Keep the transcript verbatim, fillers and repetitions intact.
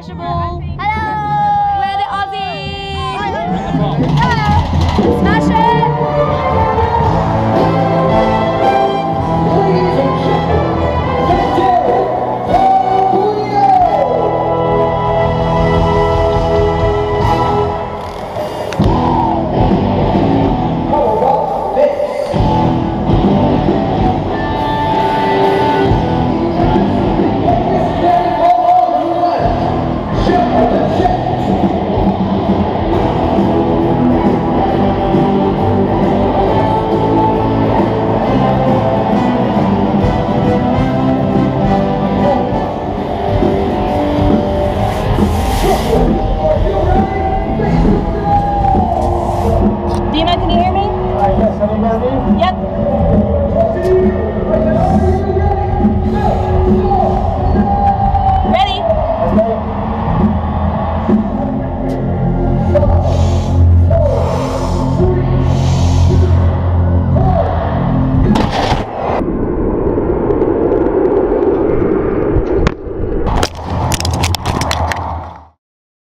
Smashable. Hello. We're the Aussies. Hello. Smash it. Dina, can you hear me? Uh, yes, everybody.